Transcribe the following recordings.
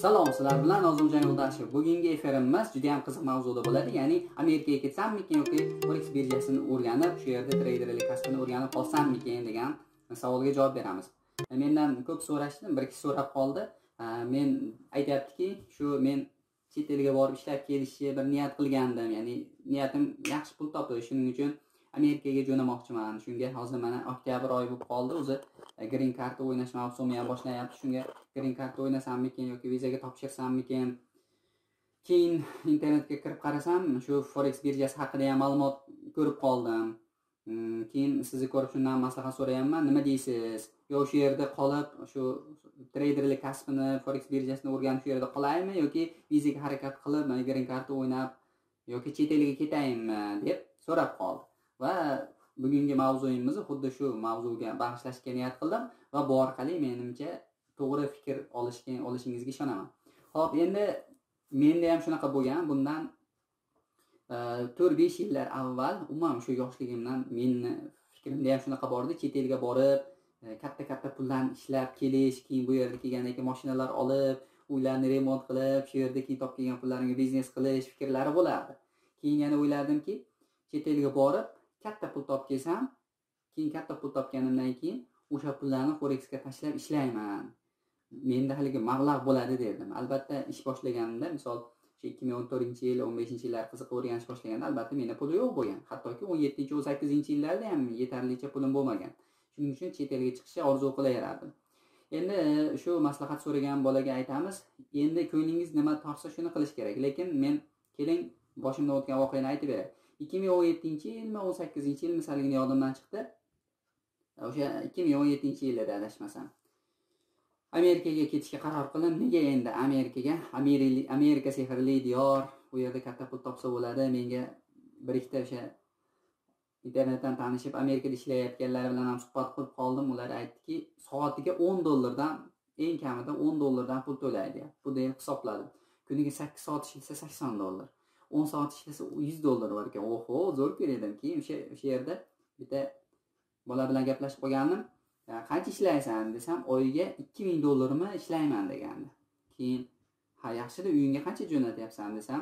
Salom sizlar bilan Nozimjon Yo'ldashev. Bugungi eferimiz juda ham qiziq mavzuda bo'ladi. Ya'ni Amerikaga ketsammikin yoki forex birjasini o'rganib, shu yerda treyderlik kasbini o'rganib qolsammikin degan savolga javob beramiz. Mendan ko'p so'rashdi, bir ikki so'rab qoldi. Men aytayaptiki, shu men chet elga borib ishlab kelishni bir niyat qilgandim. Ya'ni niyatim yaxshi pul topish, shuning uchun Amerikaga jo'namoqchiman. Shunga hozir mana oktyabr oyi bo'lib qoldi. O'zi Green Karta o'ynash mavsumi ham boshlanyapti. Shunga Green Karta o'ynasammikin yoki vizaga topshirsammikin. Keyin internetga kirib qarasam, shu forex birjasi haqida ham ma'lumot ko'rib qoldim. Keyin sizni ko'rib shundan maslahat so'rayapman. Nima deysiz? Yo'q, shu yerda qolib, shu treyderlik kasbini, forex birjasini o'rganib shu yerda qolaymi yoki vizaga harakat qilib, Green Karta o'ynab yoki chet elga ketaymi deb so'rab qoldi. Va bugungi mavzuyimizni xuddi shu mavzuga bag'ishlashga niyat qildim va bu orqali menimcha to'g'ri fikr olishingizga ishonaman. Xo'p, endi menda ham shunaqa bo'lgan. Bundan 4-5 yillar avval umuman shu yoshligimdan meni fikrimda ham shunaqa bor edi, chet elga borib, katta-katta pullarni ishlab kelish, keyin bu yerga kelgandan keyin mashinalar olib, uylarni remont qilib, shu yerda keyin topib kelgan pullarimga biznes qilish fikrlari bo'lardi. Keyin yana o'yladimki, chet elga borib katta pul topib kelsam, keyin katta pul topganimdan keyin o'sha pullarni forexga tashlab ishlayman. Menda haligi mablag' bo'ladi dedim. Albatta ish boshlaganimda, misol 2014-yil, 15-yillar qiziqib o'rganish boshlaganda albatta menda pul yo'q bo'lgan. Hattoki 17-18-yillarda ham yetarlicha pulim bo'lmagan. Shuning uchun chet elga chiqishni orzu qilaverardim. Endi shu maslahat so'ragan bolaga aytamiz, endi ko'nglingiz nima tortsa shuni qilish kerak. Lekin men keling boshimdan o'tgan voqeani aytib beray. 2017-yilmi, 18-yilmi saligini yodimdan chiqdi. O'sha 2017-yilda adashmasam Amerikaga ketishga qaror qildim. Nega endi Amerikaga? Amerika sehrli diyor. U yerda katta pul topsa bo'ladi. Menga bir ikkita o'sha internetdan tanishib Amerikada ishlayotganlar bilan ham suhbat qilib qoldim. Ular aytdiki, soatiga $10 dan, eng kamida $10 dan pul to'laydi. Bu deb hisobladim. Kuniga 8 soat ishlasa $80. 10 soat ishlasa $100 bor ekan. Oho, zo'r ko'rdim. Keyin o'sha yerda bitta bola bilan gaplashib qolganim, qancha ishlaysan desam, oyiga $2000 ishlayman degandi. Keyin ha, yaxshida uyingga qancha jo'natyapsan desam,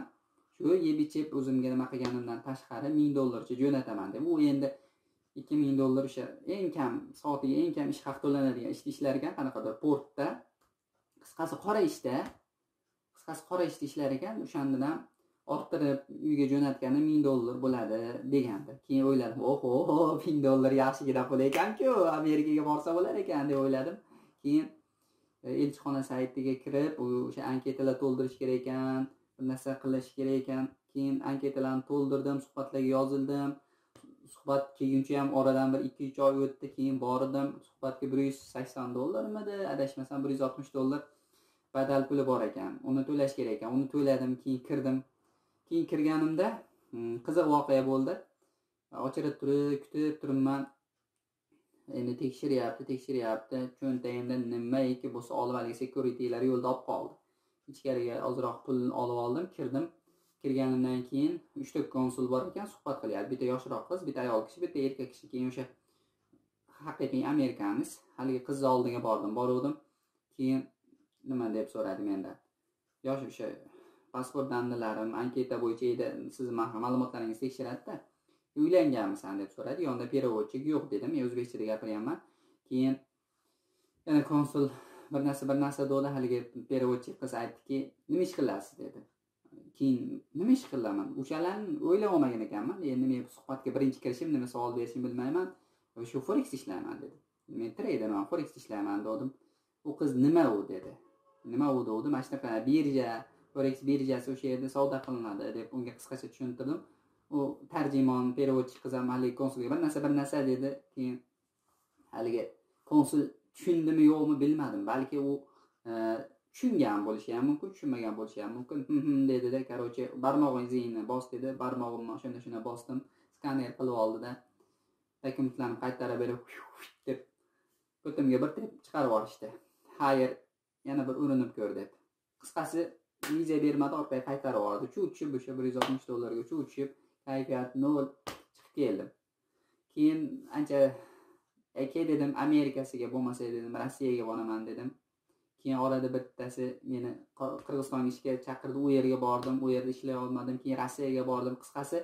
shu yeb ichib o'zimga nima qilganimdan tashqari $1000 jo'nataman deb. U endi $2000 o'sha eng kam soatiga eng kam ish haqi to'lanadigan ishni ishlarga qanaqadir portda, qisqasi qora ishda ishlar ekan, o'shandan orttirib uyga jo'natgani $1000 bo'ladi deganda. Keyin o'yladim, oho, $1000 yaxshigina pul ekan-ku, Amerikaga borsa bo'lar ekan deb o'yladim. Keyin elchixona saytiga kirib, o'sha anketalar to'ldirish kerak ekan, bir narsa qilish kerak ekan. Keyin anketalarni to'ldirdim, suhbatlarga yozildim. Suhbat kelguncha ham oradan bir 2-3 oy o'tdi. Keyin bordim, suhbatga $180 midi, adashmasam $160 badal puli bor ekan. Uni to'lash kerak ekan. Uni to'ladim, keyin kirdim. Keyin kirganimda qiziq voqea bo'ldi. Ochirib turib, kutib turibman. Endi tekshiryapti. Cho'ntagimda nima ekan bo'lsa olib, haligi securitylar yo'lda olib qoldi. Ichkariga ozroq pul olib oldim, kirdim. Kirganimdan keyin 3 ta konsul bor ekan, suhbat qilyapti. Bitta yoshroq qiz, bitta ayol kishi, bitta erkak kishi. Keyin o'sha haqiqiy amerikaniz haligi qizni oldiga bordim, boruvdim. Keyin nima deb so'radi mendan? Yosh o'sha pasport dandilarim, anketa bo'yicha edi, siz ma'lumotlaringiz tekshiradida. Uylanganmisan deb so'radi. Yonda perevodchik yo'q dedim. Men o'zbekchada gapiryapman. Keyin yana konsul bir narsa dedi. Haligi perevodchik qiz aytdiki, nima ish qilasiz dedi. Keyin nima ish qilaman? O'shalarni o'ylab olmagan ekanman. Endi men suhbatga birinchi kirishim, nima savol berishim bilmayman. Shu forex ishlayman dedi. Men treyderman, forex ishlayman dedim. U qiz nima u dedi. Nima u dedi? Mana shunaqa birja, forex birjasi o'sha yerda savdo qilinadi deb unga qisqacha tushuntirdim. U tarjimon, perevodchi qiz ham hali konsulga bir narsa dedi. Keyin haliga konsul tushundimi yo'qmi bilmadim. Balki u tushungan bo'lishi ham mumkin, tushunmagan bo'lishi ham mumkin. Dedi-da, qarochi barmog'ingizni bos dedi. Barmog'imni shunda bosdim. Skaner qilib oldi-da. Dokumentlarni qaytarib berib, deb ko'timga bir tep chiqarib yuborishdi. Xayr, yana bir urinib ko'r deb. Qisqasi viza bermadi, orqaga qaytarib yubordi. Shu uchib o'sha $160 ga uchib, kayfiyat 0 chiqib keldim. Keyin ancha aka dedim, Amerikasiga bo'lmasa dedim, Rossiyaga boraman dedim. keyin orada bittasi meni Qirg'izistonga ishga chaqirdi, u yerga bordim, u yerda ishlay olmadim, keyin Rossiyaga bordim. Qisqasi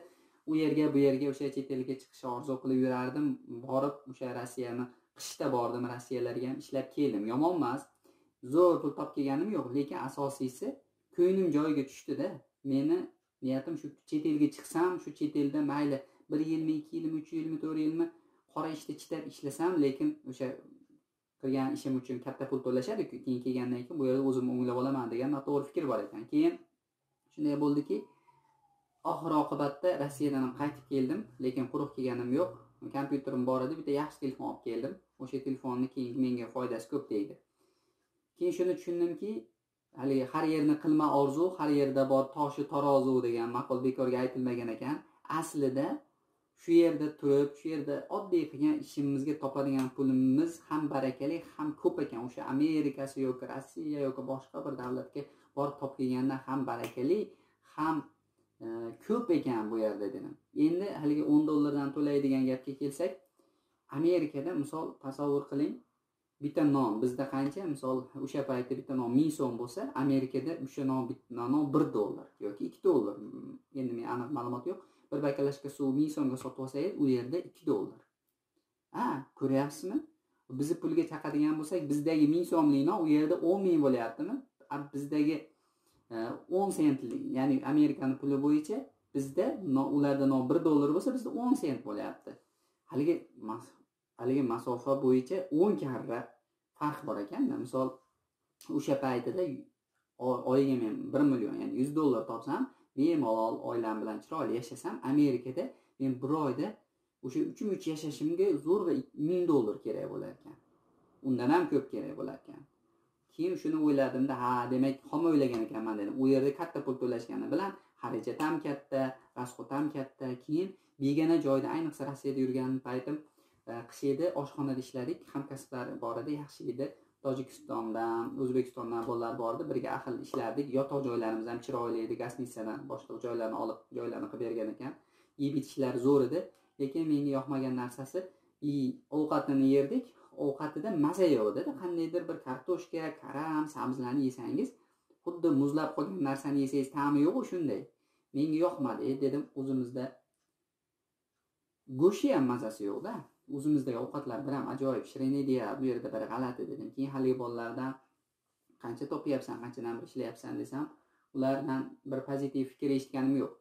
u yerga bu yerga o'sha chet elga chiqishni orzu qilib yurardim. Borib o'sha Rossiyani qishda bordim, Rossiyalarga ham ishlab keldim. Yomon emas, zo'r pul topib kelganim yo'q, lekin asosiysi ko'nglim joyiga tushdi-da. Meni niyatim shu chet elga chiqsam, shu chet elda mayli 1 yilmi, 2 yilmi, 3 yilmi, 4 yilmi qora ishda chitab ishlasam, lekin o'sha qilgan ishim uchun katta pul to'lashadi-ku, keyin kelgandan keyin bu yerda o'zimni o'nglab olaman degan noto'g'ri fikr bor ekan. Keyin shunday bo'ldiki, oxir oqibatda Rossiyadan ham qaytib keldim, lekin quruq kelganim yo'q. Kompyuterim bor edi, bitta yaxshi telefon olib keldim. O'sha telefonni keyin menga foydasi ko'p tegdi. Keyin shuni tushundimki, hali har yerni qilma orzu, har yerda bor toshi tarozi degan maqol bekorga aytilmagan ekan. Aslida shu yerda turib, shu yerda oddiy qilgan ishimizga topadigan pulimiz ham barakali, ham ko'p ekan. O'sha Amerikasi yoki Rossiya yoki boshqa bir davlatga borib topilganda ham barakali, ham ko'p ekan bu yerda dedim. Endi haliga $10 dan to'laydigan gapga kelsak, Amerikada misol tasavvur qiling, bitta non bizda qancha? Misol o'sha paytda bitta non 1000 so'm bo'lsa, Amerikada o'sha non $1 yoki $2. Endi men aniq ma'lumot yo'q. Bir bakalashka suv 1000 so'mga sotib olsangiz, u yerda $2. Ha, ko'ryapsizmi? Bizni pulga chaqadigan bo'lsak, bizdagi 1000 so'mlik non u yerda 10000 bo'lyaptimi? Bizdagi 10 sentlik, ya'ni Amerikaning puli bo'yicha bizda ularda non $1 bo'lsa, bizda 10 sent bo'lyapti. Haligi masofa bo'yicha 10 karra farq bor ekan-da. Misol o'sha paytida oyiga men $1 million, ya'ni $100 topsam, bemalol oilam bilan chiroyli yashasam, Amerikada men bir oyda o'sha 3-3 yashashimga zo'r va $1000 kerak bo'lar ekan. Undan ham ko'p kerak bo'lar ekan. Keyin shuni o'yladim-da, ha, demak, xom o'ylagan ekanman dedim. U yerda katta pul to'lashgani bilan xarajat ham katta, rasxot ham katta. Keyin begona joyda, ayniqsa Rossiyada yurgan paytim, qish edi, oshxonada ishladik. Hamkasblar bor edi, yaxshi edi. Tojikistondan, O'zbekistondan bolalar bordi, birga ahil ishlardik. Yotoq joylarimiz ham chiroyli edi, gasnitsadan boshqa joylarni olib, joylarni qilib bergan ekan. Yeb ichishlar zo'r edi, lekin menga yoqmagan narsasi, ovqatini yerdik, ovqatida maza yo'q edi. Qandaydir bir kartoshka, karam, sabzilarni yesangiz, xuddi muzlab qolgan narsani yesangiz ta'mi yo'q, shunday. Menga yoqmadi, dedim, o'zimizda go'shti ham mazasi yo'q-da. O'zimizdagi ovqatlar biram ajoyib shirin edi, bu yerda bir g'alati dedim. Keyin haligi bolalardan qancha topyapsan, qanchadan ishlayapsan desam, ulardan bir pozitiv fikr eshitganim yo'q.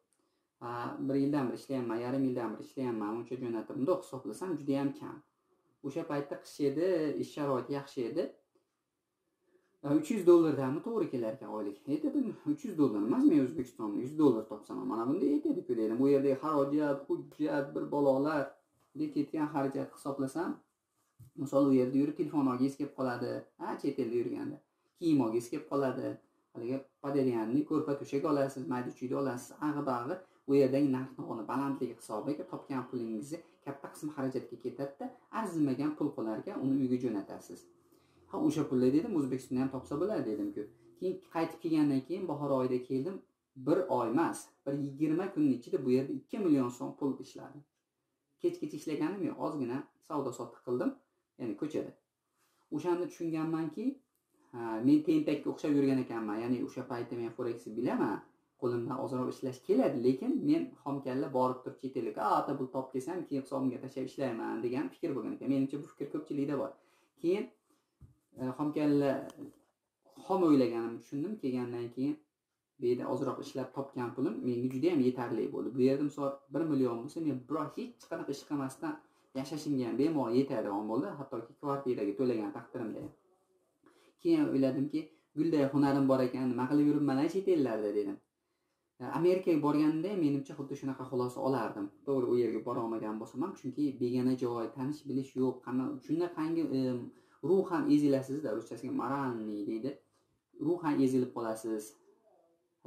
Bir yildan bir ishlayapman, yarim yildan bir ishlayapman, uncha jo'natimni hisoblasam juda ham kam. O'sha paytda qish edi, ish sharoiti yaxshi edi. $300 danmi to'g'ri kelar ekan oylik. Aytdim, $300 emas, men O'zbekistonda $100 topsam, mana bunda yetadi-ku dedim. Bu yerdagi xarajat, hujjat, bir balolar ketgan xarajat hisoblasam, misol u yerda yurib telefon olgingiz kelib qoladi, ha, chet elda yurganda kiyim olgingiz kelib qoladi, haligi podelyanni ko'rpa to'shak olasiz, mayda chuyda olasiz, ag'i-bag'i. U yerdagi narx-navoni balandligi hisobiga topgan pulingizni katta qism xarajatga ketadi-da, arzimagan pul qolarga uni uyga jo'natasiz. Ha, o'sha pullar dedim O'zbekistonda ham topsa bo'ladi dedim-ku. Keyin qaytib kelgandan keyin bahor oyida keldim, bir oy emas, bir 20 kun ichida bu yerda 2 million so'm pul ishladim. Kech-kech ishlaganim yo'q, ozgina savdo-sotiq qildim, ya'ni ko'chada. O'shanda tushunganmanki, men tentakka o'xshab yurgan ekanman, ya'ni o'sha paytda men foreksni bilaman, qo'limdan ozroq ishlash keladi, lekin men xomkalla borib turib chet elga, ota pul topib kelsam, keyin hisobimga tashab ishlayman degan fikr bo'lgan ekan. Menimcha bu fikr ko'pchilikda bor. Keyin xomkalla xom o'ylaganimni tushundim, kelgandan keyin bu yerda ozroq ishlab topgan pulim menga juda ham yetarli bo'ldi. Bu yerda misol 1 million bo'lsa, men biror hech qanaqa ish qilmasdan yashashimga ham bemalol yetadigan bo'ldi, hattoki kvartiraga to'lagan taqdirimda ham. Keyin o'yladimki, gulday hunarim bor ekan, nima qilib yuribman chet ellarda dedim. Amerikaga borganimda menimcha xuddi shunaqa xulosa olardim. To'g'ri, u yerga bora olmagan bo'lsam ham, chunki begona joy, tanish bilish yo'q, shunaqangi ruhan ezilasizda, ruschasiga moralni deydi, ruhan ezilib qolasiz.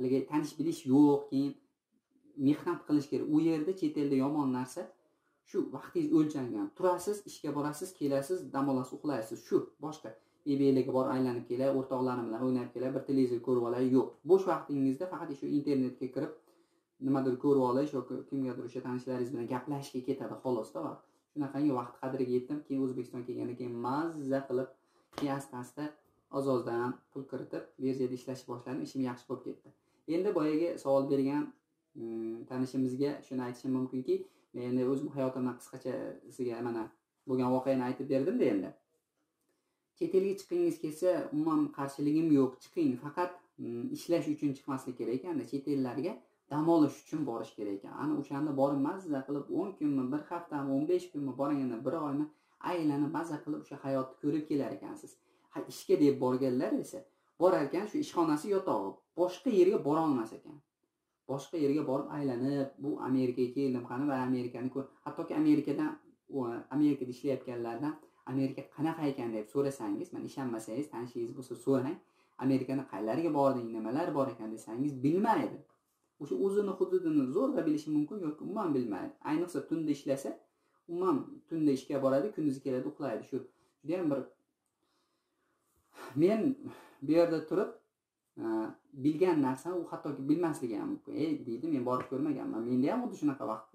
Haligi tanish bilish yo'q, keyin mehnat qilish kerak. U yerda chet elda yomon narsa shu, vaqtingiz o'lchangan. Turasiz, ishga borasiz, kelasiz, dam olasiz, uxlaysiz. Shu, boshqa bebeliga bor, aylanib kelar, o'rtoqlarim bilan o'ynab kelar, bir televizor ko'rib olay, yo'q. Bo'sh vaqtingizda faqat shu internetga kirib, nimadir ko'rib olish yoki kimgadir o'sha tanishlaringiz bilan gaplashishga ketadi, xolos-da vaqt. Shunaqangi vaqt qadriga yetdim. Keyin O'zbekistonga kelgandan keyin mazza qilib, asta-asta ozozdan pul kiritib birjada ishlashni boshladim, ishim yaxshi bo'lib ketdi. Endi boyaga savol bergan tanishimizga shuni aytishim mumkinki, men endi o'zim hayotimdan qisqacha sizga mana bo'lgan voqeani aytib berdim-da endi. Chet elga chiqingiz kelsa, umuman qarshiligim yo'q, chiqing, faqat ishlash uchun chiqmaslik kerak ekan, chet ellarga dam olish uchun borish kerak ekan. Ana o'shanda borinmasiz, qilib 10 kunmi, 1 haftami, 15 kunmi, borganda 1 oymi aylanib maza qilib o'sha hayotni ko'rib kelar ekansiz. Ishga deb borganlar esa borar ekan shu ishxonasi yotog'i, boshqa yerga bora olmas ekan. Boshqa yerga borib aylanib, bu Amerikaga keldim, qani va Amerikani ko'r. Hattoki Amerikada ishlayotganlardan Amerika qanaqa ekan deb so'rasangiz, men ishonmasangiz, tanishingiz bo'lsa so'rang. Amerikani qaylariga bording, nimalar bor ekan desangiz, bilmaydi. O'sha o'zini hududini zo'rg'a bilishi mumkin yoki umuman bilmaydi. Ayniqsa tunda ishlasa, umuman tunda ishga boradi, kunduzi keladi, uxlaydi. Shu juda ham bir men bu yerda turib bilgan narsa u hattoki bilmasligi ham mumkin. Deydi, men borib ko'rmaganman. Menda ham xuddi shunaqa vaqt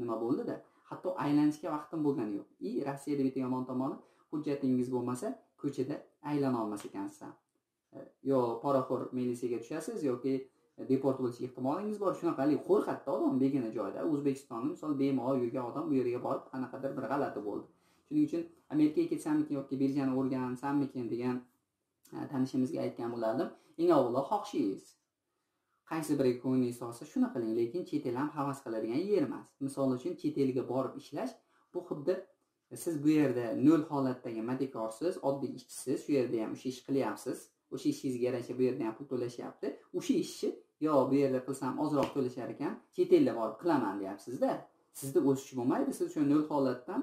nima bo'ldi-da, hatto aylanishga vaqtim bo'lgani yo'q. Rossiyada bitta yomon tomoni, hujjatingiz bo'lmasa, ko'chada aylana olmas ekansiz. Yo poraxo'r milisiyaga tushasiz yoki deport bo'lish ehtimolingiz bor. Shunaqali qo'rqatdi odam begina joyda. O'zbekistonda misol bemalol yurgan odam bu yerga borib qanaqadir bir g'alati bo'ldi. Shuning uchun Amerikaga ketsammikin yoki birjani o'rgansammikin degan tanishimizga aytgan bo'lardim. Eng avvalo xohishingiz qaysi biriga ko'nglingiz solsa shuni qiling, lekin chet el ham havas qiladigan yer emas. Misol uchun chet elga borib ishlash bu xuddi siz bu yerda nol holatdagi madekorsiz, oddiy ishchisiz, shu yerda ham o'sha ish qilyapsiz. O'sha ishingizga yarasha bu yerda ham pul to'lashyapti. O'sha ishni yo bu yerda qilsam ozroq to'lashar ekan, chet elda borib qilaman deyapsiz-da. Sizda o'sish bo'lmaydi, siz o'sha nol holatdan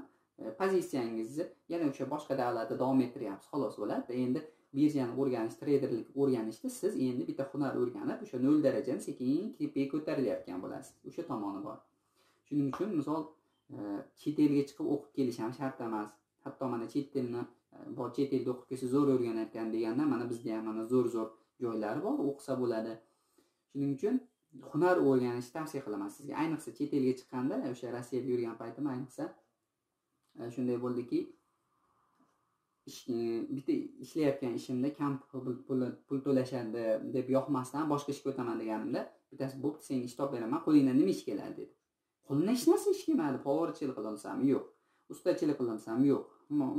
pozitsiyangizni yana o'sha boshqa davlatda davom ettiryapsiz, xolos bo'ladi. Endi birjani o'rganish, treyderlik o'rganishda siz endi bitta hunar o'rganib, o'sha 0 darajani sekin tepaga ko'tarilayotgan bo'lasiz. O'sha tomoni bor. Shuning uchun misol chet elga chiqib o'qib kelish ham shart emas. Hatto mana chet tilini chet elda o'qib kelsa zo'r o'rganayotgan deganda, mana bizda ham mana zo'r joylari bor, o'qisa bo'ladi. Shuning uchun hunar o'rganishni tavsiya qilaman sizga. Ayniqsa chet elga chiqqanda, o'sha Rossiyada yurgan paytim ayniqsa shunday bo'ldiki, bitta ishlayotgan ishimda kam pul to'lashadi deb yoqmasdan boshqa ishga o'taman deganimda, bittasi bo'pti, senga ish topib beraman, qo'lingdan nima ish keladi dedi. Qo'limdan hech narsa ish kelmadi. Povorchilik qila olsam yo'q, ustachilik qila olsam yo'q,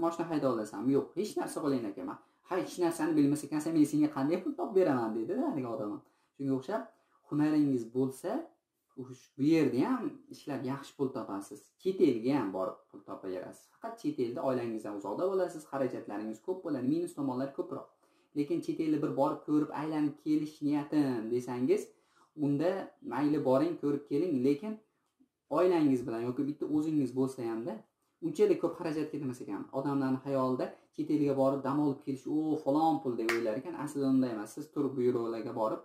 mashina hayda olasam yo'q, hech narsa qo'lingdan kelmadi. Ha, hech narsani bilmas ekansan, men senga qanday pul topib beraman dedi haligi odam. Shunga o'xshab hunaringiz bo'lsa, bu yerda ham ishlab yaxshi pul topasiz. Chet elga ham borib pul topaverasiz. Faqat chet elda oilangizdan uzoqda bo'lasiz, xarajatlaringiz ko'p bo'ladi, minus tomonlar ko'proq. Lekin chet elni bir borib ko'rib aylanib kelish niyatim desangiz, unda mayli boring, ko'rib keling, lekin oilangiz bilan yoki bitta o'zingiz bo'lsa ham-da, unchalik ko'p xarajat ketmas ekan. Odamlarning xayolida chet elga borib dam olib kelish, o, falon pul deb o'ylar ekan. Aslida unday emas. Siz tur byurolarga borib,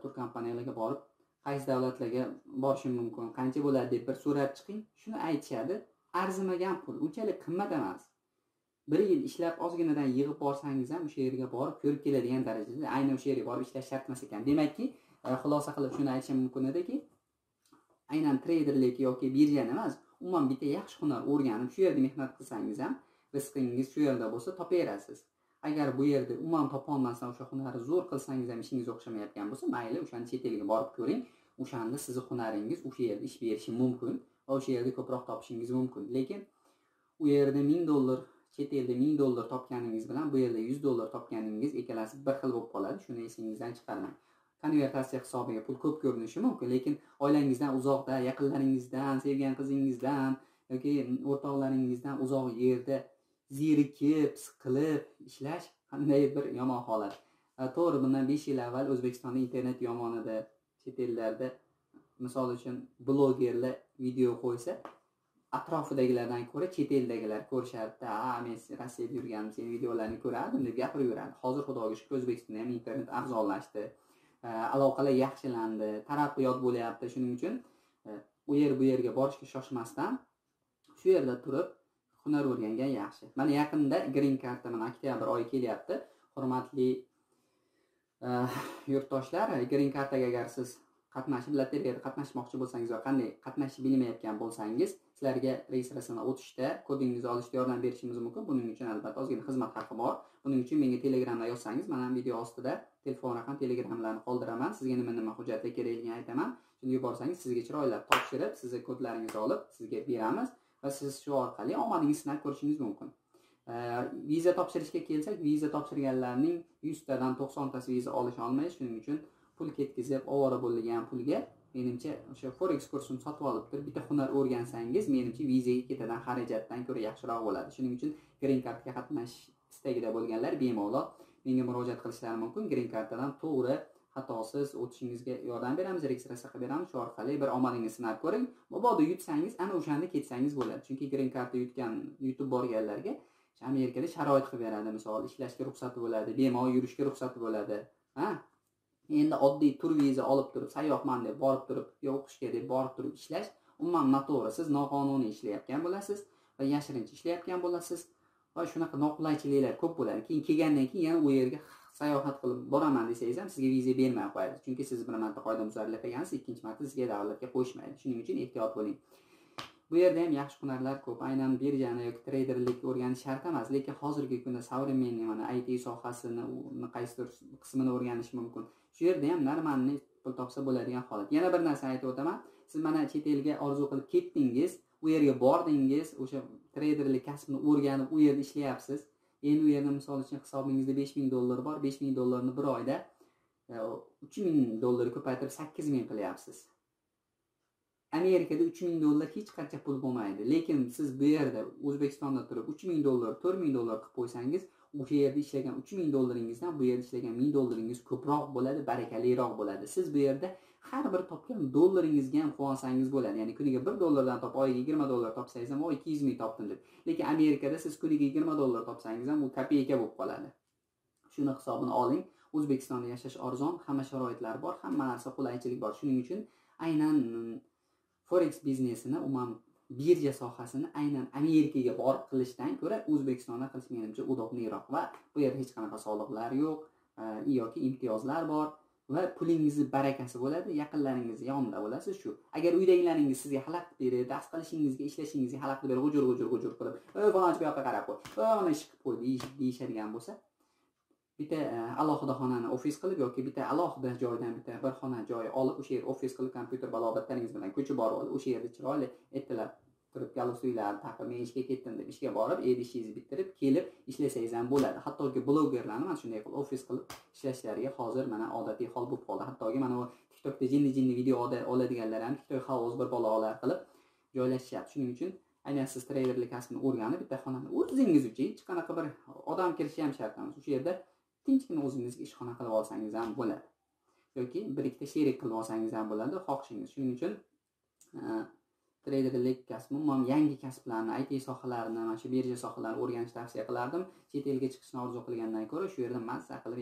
tur kompaniyalarga borib qaysi davlatlarga borishim mumkin, qancha bo'ladi deb bir so'rab chiqing. Shuni aytishadi, arzimagan pul unchalik qimmat emas. Bir yil ishlab ozginadan yig'ib borsangiz ham o'sha yerga borib ko'rib keladigan darajada aynan o'sha yerga borib ishlash shart emas ekan. Demakki, xulosa qilib shuni aytishim mumkin ediki, aynan treyderlik yoki birja emas, umuman bitta yaxshi hunar o'rganib shu yerda mehnat qilsangiz ham rizqingiz shu yerda bo'lsa topaverasiz. Agar bu yerda umuman topa olmasdan o'sha hunarni zo'r qilsangiz ham ishingiz o'xshamayotgan bo'lsa, mayli o'shani chet elga borib ko'ring. O'shanda sizni hunaringiz o'sha yerda ish berishi mumkin va o'sha yerda ko'proq topishingiz mumkin. Lekin u yerda 1000 dollar, chet elda 1000 dollar topganingiz bilan bu yerda 100 dollar topganingiz ikkalasi bir xil bo'lib qoladi. Shuni esingizdan chiqarmang. Konvertatsiya hisobiga pul ko'p ko'rinishi mumkin, lekin oilangizdan uzoqda, yaqinlaringizdan, sevgan qizingizdan yoki o'rtoqlaringizdan uzoq yerda zerikib, siqilib ishlash qanday bir yomon holat. To'g'ri, bundan 5 yil avval O'zbekistonda internet yomon edi. Chet ellarda misol uchun blogerlar video qo'ysa, atrofidagilardan ko'ra chet eldagilar ko'rishadi. Ha, men Rossiyada yurganim, sen videolarini ko'rardim deb gapirib yuradi. Hozir xudoga shukr, O'zbekistonda ham internet arzonlashdi, aloqalar yaxshilandi, taraqqiyot bo'lyapti. Shuning uchun u yer bu yerga borishga shoshmasdan shu yerda turib hunar o'rgangan yaxshi. Mana yaqinda Green Karta mana oktyabr oyi kelyapti. Hurmatli yurtdoshlar, Green Kartaga agar siz qatnashib lotereyada qatnashmoqchi bo'lsangiz va qanday qatnashni bilmayotgan bo'lsangiz, sizlarga registratsiyani o'tishda kodingizni olishda yordam berishimiz mumkin. Buning uchun albatta ozgina xizmat haqi bor. Buning uchun menga Telegramda yozsangiz, men ham video ostida telefon raqam, Telegramlarni qoldiraman. Sizga nima hujjatlar kerakligini aytaman. Shuni yuborsangiz, sizga chiroylab topshirib, sizga kodlaringizni olib sizga beramiz va siz shu orqali omadingizni sinab ko'rishingiz mumkin. Viza topshirishga kelsak, viza topshirganlarning 100 tadan 90 tasi viza olish olmaydi. Shuning uchun pul ketkizib, ovora bo'lgan pulga menimcha o'sha forex kursini sotib olib turib bitta hunar o'rgansangiz, menimcha vizaga ketadan xarajatdan ko'ra yaxshiroq bo'ladi. Shuning uchun Green Kartaga qatnash istagida bo'lganlar bemalol menga murojaat qilishlari mumkin. Green Kartadan to'g'ri, xatosiz o'tishingizga yordam beramiz, registratsiya qilib beramiz. Shu orqali bir omadingizni sinab ko'ring. Mabodo yutsangiz, ana o'shanda ketsangiz bo'ladi. Chunki Green Karta yutib borganlarga Amerikada sharoit qilib beradi. Misol, ishlashga ruxsat bo'ladi, bemalol yurishga ruxsat bo'ladi. Endi oddiy tur viza olib turib, sayyohman deb borib turib, yo o'qishga deb borib turib ishlash umuman noto'g'ri. Siz noqonuniy ishlayotgan bo'lasiz va yashirincha ishlayotgan bo'lasiz va shunaqa noqulaychiliklar ko'p bo'ladi. Keyin kelgandan keyin yana u yerga sayohat qilib boraman desangiz ham sizga viza bermay qo'yadi. Chunki siz bir marta qoidabuzarlik qilgansiz, ikkinchi marta sizga davlatga qo'yishmaydi. Shuning uchun ehtiyot bo'ling. Bu yerda ham yaxshi hunarlar ko'p. Aynan birjani yoki treyderlik o'rganish shart emas, lekin hozirgi kunda savremeniy mana IT sohasini qaysidir qismini o'rganish mumkin. Shu yerda ham normal pul topsa bo'ladigan holat. Yana bir narsa aytib o'taman. Siz mana chet elga orzu qilib ketdingiz, u yerga bordingiz, o'sha treyderlik kasbini o'rganib u yerda ishlayapsiz. Endi u yerda misol uchun hisobingizda $5000 bor, $5000 bir oyda $3000 ko'paytirib $8000 qilyapsiz. Amerikada $3000 hech qancha pul bo'lmaydi, lekin siz bu yerda O'zbekistonda turib $3000, $4000 qilib qo'ysangiz, o'sha yerda ishlagan $3000 ringizdan bu yerda ishlagan $1000 ringiz ko'proq bo'ladi, barakaliroq bo'ladi. Siz bu yerda har bir topgan $1 ringizga ham quvonsangiz bo'ladi. Ya'ni kuniga $1 dan top oyiga $20 topsangiz ham, o $200 ming topdim deb. Lekin Amerikada siz kuniga $20 topsangiz ham, u kopeyka bo'lib qoladi. Shuni hisobini oling. O'zbekistonda yashash arzon, hamma sharoitlar bor, hamma narsa qulaychilik bor. Shuning uchun aynan forex biznesini, umuman birja sohasini aynan Amerikaga borib qilishdan ko'ra O'zbekistonda qilish menimcha uzoqroq va bu yerda hech qanaqa soliqlar yo'q yoki imtiyozlar bor va pulingizni barakasi bo'ladi, yaqinlaringiz yonida bo'lasiz. Shu agar uydagilaringiz sizga xalaqit berib, dars qilishingizga, ishlashingizga xalaqit berib, g'ujur qilib, "Ey, falonchi bu yoqqa qarab qo'y, mana ish qilib qo'y" deyishadigan bo'lsa, bitta alohida xonani ofis qilib yoki bitta alohida joydan bitta bir xona joy olib, o'sha yerga ofis qilib, kompyuter balobatlaringiz bilan ko'chib borib olib, o'sha yerda chiroyli ertalab turib galusuylarni taqib, "Men ishga ketdim" deb ishga borib, ishingizni bitirib kelib ishlasangiz ham bo'ladi. Hattoki blogerlarni mana shunday qilib ofis qilib ishlashlariga hozir mana odatiy hol bo'lib qoldi. Hattoki mana TikTokda jinni video oladiganlar ham TikTok havoz bir balolar qilib joylashyapti. Shuning uchun aynan siz treyderlik kasbini o'rganib, bitta xonani o'zingiz uchun, hech qanaqa bir odam kirishi ham shart emas, o'sha yerda tinchgina o'zingizga ishxona qilib olsangiz ham bo'ladi yoki birlikda sherik qilib olsangiz ham bo'ladi, xohishingiz. Shuning uchun treyderlik kasbi, umuman yangi kasblarni, IT sohalarini, mana shu birja sohalarini o'rganishni tavsiya qilardim. Chet elga chiqishni orzu qilgandan ko'ra shu yerda mazza qilib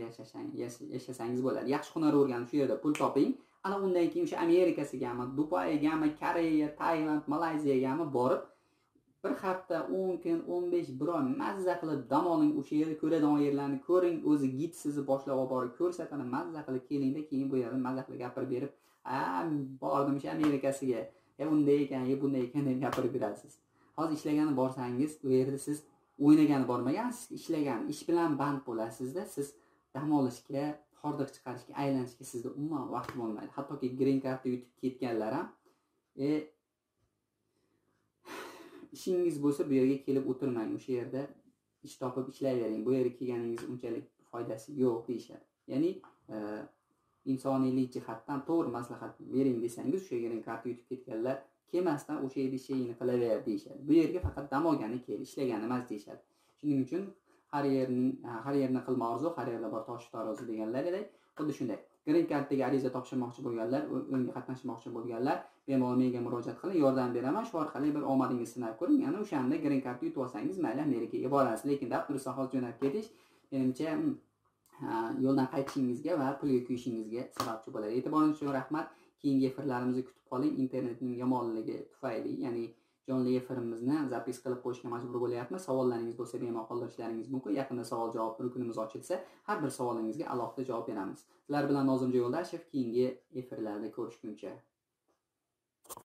yashasangiz bo'ladi. Yaxshi hunar o'rganib shu yerda pul toping. Ana undan keyin o'sha Amerikasigami, Dubaygami, Koreya, Tailand, Malayziyagami borib bir hafta, 10 kun, 15, bir oy mazza qilib dam oling, o'sha yerda ko'radigan yerlarni ko'ring, o'zi gid sizni boshlab olib borib ko'rsatadi, mazza qilib kelingda, keyin bu yerda mazza qilib gapirib berib, "Bordim o'sha Amerikasiga, bunday ekan, bunday ekan" deb gapirib berasiz. Hozir ishlagani borsangiz, u yerda siz o'ynagani bormagansiz, ishlagan ish bilan band bo'lasizda, siz dam olishga, hordiq chiqarishga, aylanishga sizda umuman vaqt bo'lmaydi. Hattoki Green Karta yutib ketganlar ham ishingiz bo'lsa bu yerga kelib o'tirmang, o'sha yerda ish topib ishlayvering, bu yerga kelganingiz unchalik foydasi yo'q deyishadi. Ya'ni insoniylik jihatdan to'g'ri maslahat bering desangiz, o'sha yerga karta yutib ketganlar kelmasdan o'sha yerda ishingni qilaver deyishadi. Bu yerga faqat dam olgani kel, ishlagani emas deyishadi. Shuning uchun har yerni qilma orzu, har yerda bor tosh tarozi deganlaridek, xuddi shunday. Green Kartaga ariza topshirmoqchi bo'lganlar, unga qatnashmoqchi bo'lganlar bemalol menga murojaat qiling, yordam beraman. Shu orqali bir omadingizni sinab ko'ring. Ya'ni o'shanda Green Karta yutib olsangiz, mayli Amerikaga borasiz, lekin daftursiz hozir jo'nab ketish menimcha yo'ldan qaytishingizga va pulga kuyishingizga sababchi bo'ladi. E'tiboringiz uchun rahmat. Keyingi efirlarimizni kutib qoling. Internetning yomonligi tufayli, ya'ni jonli efirimizni zapis qilib qo'yishga majbur bo'lyapmiz. Savollaringiz bo'lsa bemalol qoldirishlaringiz mumkin. Yaqinda savol javob rukunimiz ochilsa, har bir savolingizga alohida javob beramiz. Sizlar bilan Nozimjon Yo'ldashev. Keyingi efirlarda ko'rishguncha.